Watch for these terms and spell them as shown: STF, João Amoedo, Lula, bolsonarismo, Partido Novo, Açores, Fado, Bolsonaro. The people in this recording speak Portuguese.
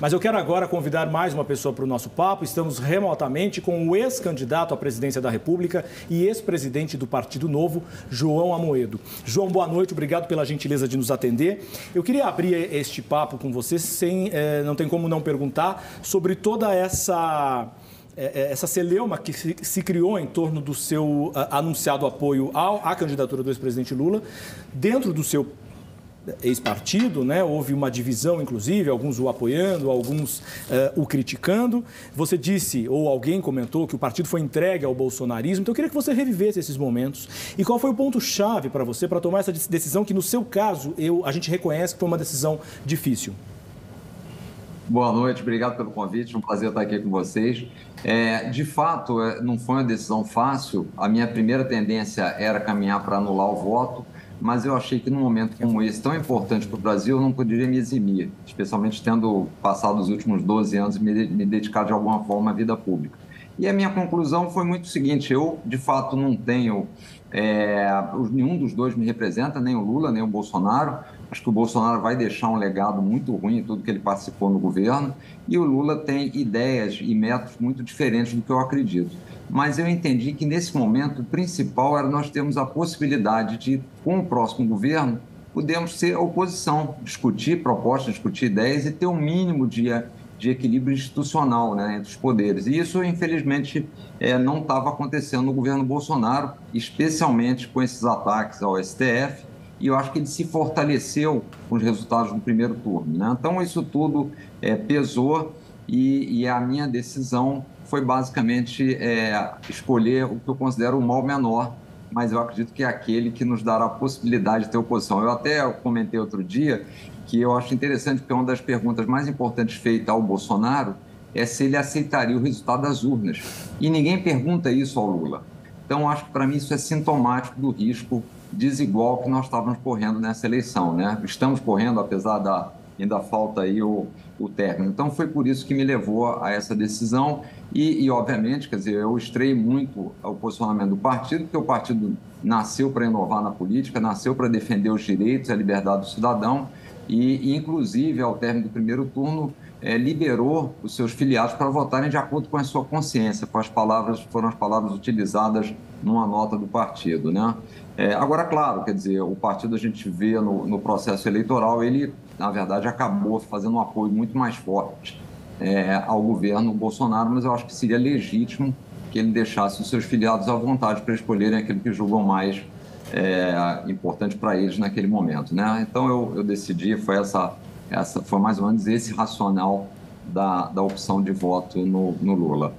Mas eu quero agora convidar mais uma pessoa para o nosso papo. Estamos remotamente com o ex-candidato à presidência da República e ex-presidente do Partido Novo, João Amoedo. João, boa noite. Obrigado pela gentileza de nos atender. Eu queria abrir este papo com você, não tem como não perguntar, sobre toda essa celeuma que se criou em torno do seu anunciado apoio à candidatura do ex-presidente Lula. Dentro do seu ex-partido, né? Houve uma divisão, inclusive, alguns o apoiando, alguns o criticando. Você disse, ou alguém comentou, que o partido foi entregue ao bolsonarismo. Então, eu queria que você revivesse esses momentos. E qual foi o ponto-chave para você, para tomar essa decisão que, no seu caso, a gente reconhece que foi uma decisão difícil? Boa noite, obrigado pelo convite, um prazer estar aqui com vocês. De fato, não foi uma decisão fácil. A minha primeira tendência era caminhar para anular o voto, mas eu achei que num momento como esse, tão importante para o Brasil, eu não poderia me eximir, especialmente tendo passado os últimos 12 anos e me dedicar de alguma forma à vida pública. E a minha conclusão foi muito o seguinte: eu, de fato, não tenho... nenhum dos dois me representa, nem o Lula, nem o Bolsonaro. Acho que o Bolsonaro vai deixar um legado muito ruim em tudo que ele participou no governo, e o Lula tem ideias e métodos muito diferentes do que eu acredito. Mas eu entendi que, nesse momento, o principal era nós termos a possibilidade de, com o próximo governo, podermos ser oposição, discutir propostas, discutir ideias e ter um mínimo de equilíbrio institucional, né, entre os poderes. E isso, infelizmente, não estava acontecendo no governo Bolsonaro, especialmente com esses ataques ao STF, e eu acho que ele se fortaleceu com os resultados do primeiro turno, né? Então, isso tudo pesou, e a minha decisão foi basicamente escolher o que eu considero o mal menor, mas eu acredito que é aquele que nos dará a possibilidade de ter oposição. Eu até comentei outro dia que eu acho interessante, porque uma das perguntas mais importantes feita ao Bolsonaro é se ele aceitaria o resultado das urnas. E ninguém pergunta isso ao Lula. Então, acho que, para mim, isso é sintomático do risco desigual que nós estávamos correndo nessa eleição, né? Estamos correndo, apesar da... ainda falta aí o término. Então, foi por isso que me levou a essa decisão. E obviamente, quer dizer, eu estrei muito o posicionamento do partido, porque o partido nasceu para inovar na política, nasceu para defender os direitos e a liberdade do cidadão. E inclusive, ao término do primeiro turno, liberou os seus filiados para votarem de acordo com a sua consciência, com as palavras, foram as palavras utilizadas numa nota do partido, né? Agora, claro, quer dizer, o partido, a gente vê no processo eleitoral, ele, na verdade, acabou fazendo um apoio muito mais forte ao governo Bolsonaro, mas eu acho que seria legítimo que ele deixasse os seus filiados à vontade para escolherem aquilo que julgam mais importante para eles naquele momento, né? Então, eu decidi, foi essa foi mais ou menos esse racional da opção de voto no Lula.